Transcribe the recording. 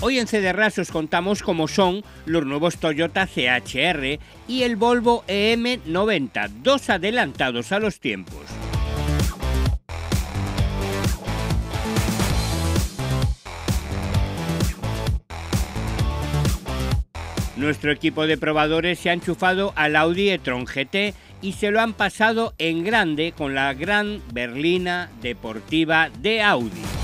Hoy en CdRas os contamos cómo son los nuevos Toyota CHR y el Volvo EM90, dos adelantados a los tiempos. Nuestro equipo de probadores se ha enchufado al Audi e-tron GT y se lo han pasado en grande con la gran berlina deportiva de Audi.